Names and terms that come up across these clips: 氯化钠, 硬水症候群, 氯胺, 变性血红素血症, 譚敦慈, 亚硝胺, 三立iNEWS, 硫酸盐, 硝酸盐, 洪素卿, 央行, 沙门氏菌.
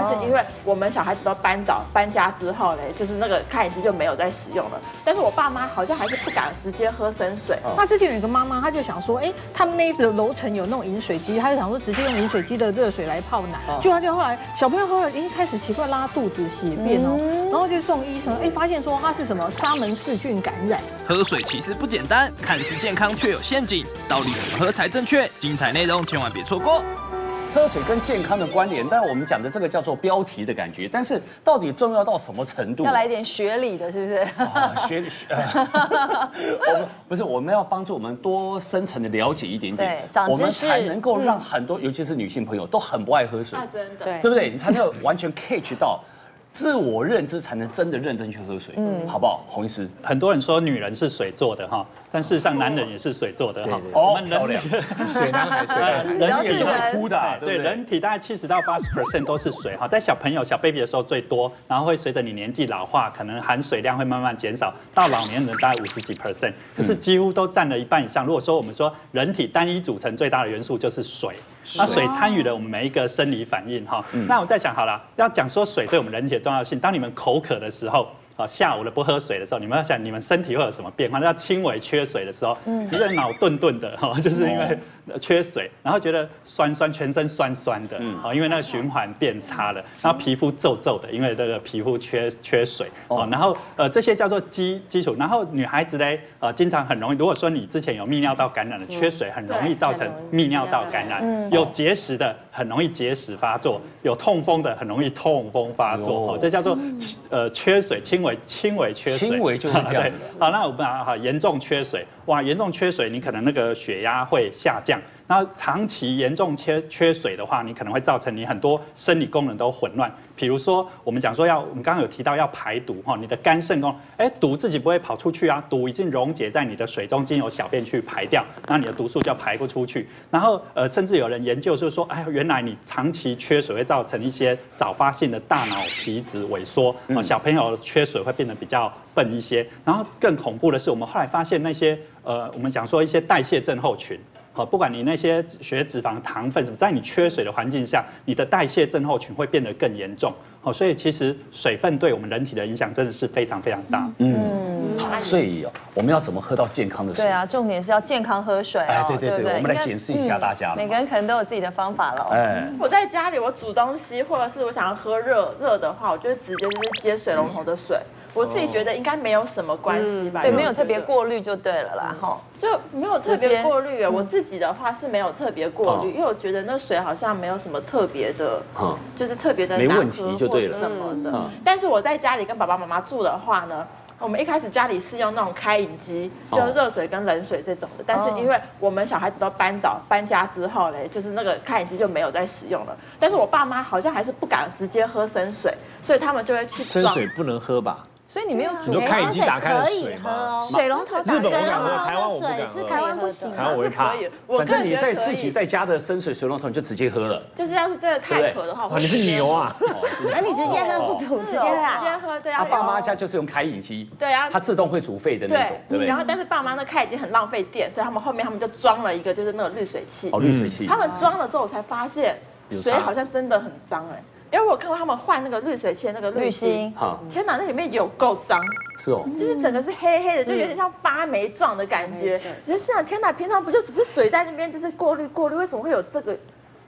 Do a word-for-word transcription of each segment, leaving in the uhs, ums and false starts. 但是因为我们小孩子都搬走搬家之后嘞，就是那个开饮机就没有再使用了。但是我爸妈好像还是不敢直接喝生水。哦、那之前有一个妈妈，她就想说，哎，他们那一个楼层有那种饮水机，她就想说直接用饮水机的热水来泡奶。哦、就她就后来小朋友喝了，一开始奇怪拉肚子、血便哦，嗯、然后就送医生，哎，发现说他是什么沙门氏菌感染。喝水其实不简单，看似健康却有陷阱，到底怎么喝才正确？精彩内容千万别错过。 喝水跟健康的关联，但我们讲的这个叫做标题的感觉，但是到底重要到什么程度？要来一点学理的，是不是？啊、学理，呃、我们不是我们要帮助我们多深层的了解一点点，对，我们才能够让很多，嗯、尤其是女性朋友都很不爱喝水，啊、真的，对，对不对？你才能完全 catch 到。 自我认知才能真的认真去喝水，嗯，好不好？洪医师，很多人说女人是水做的哈，但事实上男人也是水做的哈。哦，漂亮，水男孩，水男孩，人也是会哭的，对，人体大概七十到八十 percent 都是水哈，在小朋友、小 baby 的时候最多，然后会随着你年纪老化，可能含水量会慢慢减少，到老年人大概五十几 percent， 可是几乎都占了一半以上。如果说我们说人体单一组成最大的元素就是水。 那水参与了我们每一个生理反应哈，那我在想好了，要讲说水对我们人体的重要性。当你们口渴的时候，啊，下午了不喝水的时候，你们要想你们身体会有什么变化？要轻微缺水的时候，嗯，你的脑顿顿的哈，就是因为缺水，然后觉得酸酸，全身酸酸的，啊，因为那个循环变差了，然后皮肤皱皱的，因为这个皮肤缺缺水，哦，然后呃这些叫做基基础，然后女孩子嘞，呃，经常很容易，如果说你之前有泌尿道感染的，缺水很容易造成泌尿道感染。 有结石的很容易结石发作，有痛风的很容易痛风发作，哦，这叫做呃缺水，轻微轻微缺水，轻微就是这样子的。好，那我们啊，严重缺水，哇，严重缺水，你可能那个血压会下降。 然后长期严重缺缺水的话，你可能会造成你很多生理功能都混乱。比如说，我们讲说要，我们刚刚有提到要排毒哈，你的肝肾功能，哎，毒自己不会跑出去啊，毒已经溶解在你的水中，经由小便去排掉，那你的毒素就排不出去。然后呃，甚至有人研究就是说，哎，原来你长期缺水会造成一些早发性的大脑皮质萎缩，嗯、小朋友缺水会变得比较笨一些。然后更恐怖的是，我们后来发现那些呃，我们讲说一些代谢症候群。 好，不管你那些血脂肪、糖分什么，在你缺水的环境下，你的代谢症候群会变得更严重。好，所以其实水分对我们人体的影响真的是非常非常大。嗯，好，所以我们要怎么喝到健康的水？对啊，重点是要健康喝水。哎，对对对，我们来解释一下大家。每个人可能都有自己的方法了。哎，我在家里我煮东西，或者是我想要喝热热的话，我就直接就是接水龙头的水。 我自己觉得应该没有什么关系吧，所以没有特别过滤就对了啦，哈，所以没有特别过滤。我自己的话是没有特别过滤，因为我觉得那水好像没有什么特别的，就是特别的没问题就对了什么的。但是我在家里跟爸爸妈妈住的话呢，我们一开始家里是用那种开饮机，就热水跟冷水这种的。但是因为我们小孩子都搬走搬家之后嘞，就是那个开饮机就没有再使用了。但是我爸妈好像还是不敢直接喝生水，所以他们就会去生水不能喝吧。 所以你没有煮，你就开饮机打开了水吗？水龙头打开了，台湾我不敢喝，台湾不行，台湾我会怕。反正你在自己在家的生水水龙头你就直接喝了。就是要是真的太渴的话，你是牛啊！那你直接喝不煮，直接喝，对啊。爸妈家就是用开饮机，对啊，它自动会煮沸的那种，对不对？然后但是爸妈那开已经很浪费电，所以他们后面他们就装了一个就是那个滤水器。哦，滤水器。他们装了之后，我才发现水好像真的很脏哎。 因为我看过他们换那个滤水器的那个滤芯，天哪，那里面有够脏，是哦，就是整个是黑黑的，就有点像发霉状的感觉。我就想，天哪，平常不就只是水在那边就是过滤过滤，为什么会有这个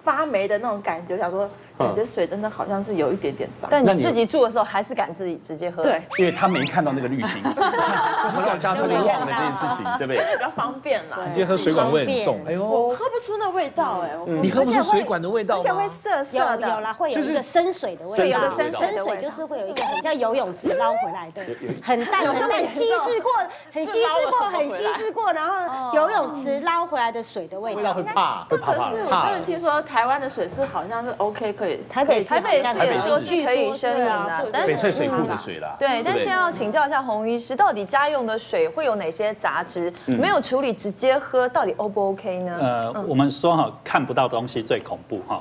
发霉的那种感觉？我想说，感觉水真的好像是有一点点脏。但你自己住的时候还是敢自己直接喝？对，因为他没看到那个滤芯，回到家他就忘了这件事情，对不对？比较方便啦，直接喝水管味很重，哎呦，我喝不出那味道哎，你喝不出水管的味道吗？而且会涩涩的，有啦，会有一个生水的味道，有个生生水就是会有一个很像游泳池捞回来的，很淡很淡，稀释过，很稀释过，很稀释过，然后游泳池捞回来的水的味道。会怕，会怕怕。可是我真的听说台湾的水是好像是 OK 可以，台北台北市也说是可以生饮的，但是翡翠水库的水啦。对，但先要请教一下洪医师，到底家用的水会有哪些杂质？没有处理直接喝，到底 O 不 OK 呢？呃，我们说哈，看不到东西最恐怖哈。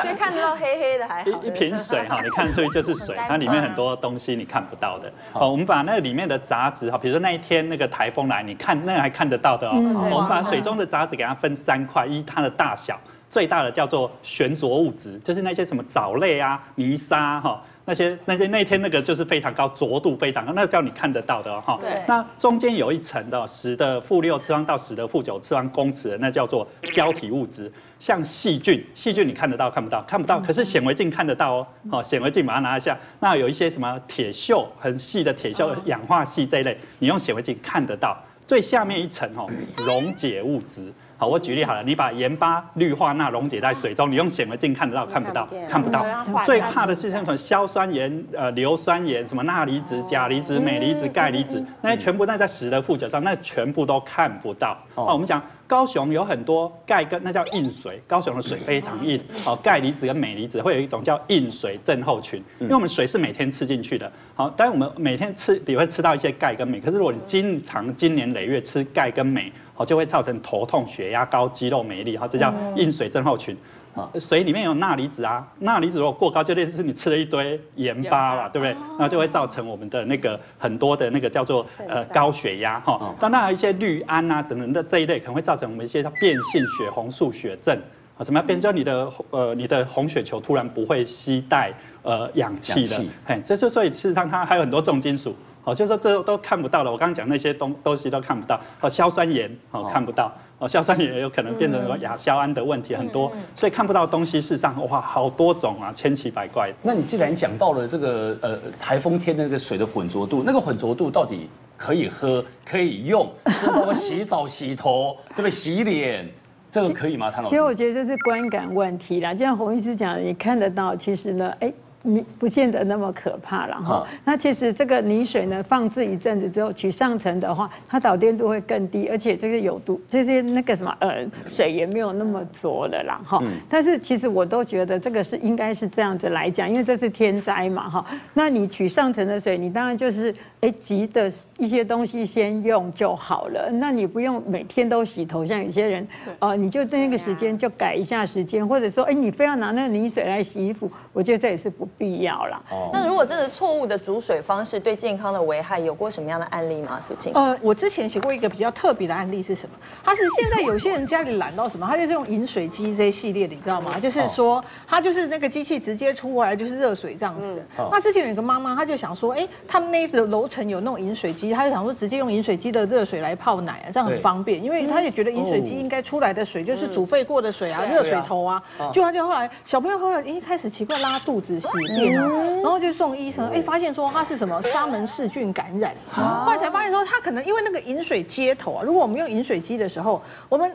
所以看得到黑黑的还好，一瓶水哈，你看出去就是水，它里面很多东西你看不到的。哦，我们把那里面的杂质哈，比如说那一天那个台风来，你看那还看得到的哦。我们把水中的杂质给它分三块，依它的大小。最大的叫做悬浊物质，就是那些什么藻类啊、泥沙哈、哦，那些那些那天那个就是非常高，浊度非常高，那叫你看得到的哈、哦。对。那中间有一层的十的负六次方到十的负九次方公尺的，那叫做胶体物质，像细菌，细菌你看得到看不到？看不到，可是显微镜看得到哦。好、哦，显微镜把它拿一下，那有一些什么铁锈，很细的铁锈、氧化系这一类，你用显微镜看得到。 最下面一层哦，溶解物质。好，我举例好了，你把盐巴、氯化钠溶解在水中，你用显微镜看得到看不到？看不到。最怕的是像什么硝酸盐、呃硫酸盐、什么钠离子、钾离子、镁离子、钙离子，那些全部那在十的负九上，那全部都看不到。哦，我们讲高雄有很多钙跟那叫硬水，高雄的水非常硬。哦，钙离子跟镁离子会有一种叫硬水症候群，因为我们水是每天吃进去的。 好，但我们每天吃也会吃到一些钙跟镁，可是如果你经常经年累月吃钙跟镁，好就会造成头痛、血压高、肌肉没力，好这叫硬水症候群。啊、嗯，水里面有钠离子啊，钠离子如果过高，就类似是你吃了一堆盐巴啦，对不对？然后就会造成我们的那个很多的那个叫做呃高血压哈。哦、当然还有一些氯胺啊等等的这一类，可能会造成我们一些叫变性血红素血症。 什么变？就你的呃，你的红血球突然不会吸带呃氧气了，哎，这是所以事实上它还有很多重金属，好、哦，就是说这都看不到了。我刚刚讲那些东东西都看不到，哦，硝酸盐哦看不到，哦，硝酸盐也有可能变成亚硝胺的问题很多，嗯、所以看不到的东西事实上哇好多种啊，千奇百怪。那你既然讲到了这个呃台风天的那个水的混浊度，那个混浊度到底可以喝可以用，包括洗澡、洗头，对不对？洗脸。 这个可以吗？其实我觉得这是观感问题啦，就像洪医师讲的，你看得到，其实呢，哎，你不见得那么可怕啦。哈、嗯。那其实这个泥水呢，放置一阵子之后，取上层的话，它导电度会更低，而且这个有毒，这些那个什么呃，水也没有那么浊了啦。哈、嗯。但是其实我都觉得这个是应该是这样子来讲，因为这是天灾嘛。哈。那你取上层的水，你当然就是哎急的一些东西先用就好了，那你不用每天都洗头，像有些人呃。 你就那个时间就改一下时间，或者说，哎、欸，你非要拿那个泥水来洗衣服，我觉得这也是不必要啦。哦、那如果真的错误的煮水方式对健康的危害，有过什么样的案例吗？素卿？呃，我之前写过一个比较特别的案例是什么？他是现在有些人家里懒到什么，他就是用饮水机这一系列的，你知道吗？就是说，他就是那个机器直接出来就是热水这样子的。嗯、那之前有一个妈妈，她就想说，哎、欸，他们那个楼层有那种饮水机，她就想说直接用饮水机的热水来泡奶啊，这样很方便，因为她也觉得饮水机应该出来的。 水就是煮沸过的水啊，热水头啊，就他就后来小朋友喝了，一开始奇怪拉肚子、洗便啊，然后就送医生，哎，发现说他是什么沙门氏菌感染，后来才发现说他可能因为那个饮水接头啊，如果我们用饮水机的时候，我们。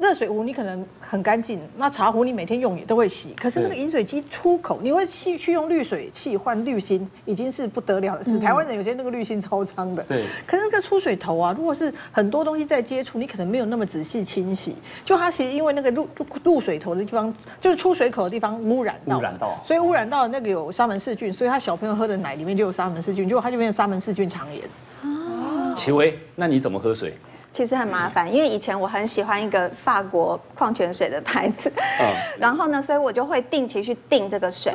热水壶你可能很干净，那茶壶你每天用也都会洗。可是那个饮水机出口，你会去去用滤水器换滤芯，已经是不得了的事。嗯、台湾人有些那个滤芯超脏的。对。可是那个出水头啊，如果是很多东西在接触，你可能没有那么仔细清洗。就它其实因为那个入入水头的地方，就是出水口的地方污染到，污染到，所以污染到那个有沙门氏菌，所以他小朋友喝的奶里面就有沙门氏菌，结果他就变成沙门氏菌肠炎。哦。奇薇，那你怎么喝水？ 其实很麻烦，因为以前我很喜欢一个法国矿泉水的牌子，然后呢，所以我就会定期去订这个水。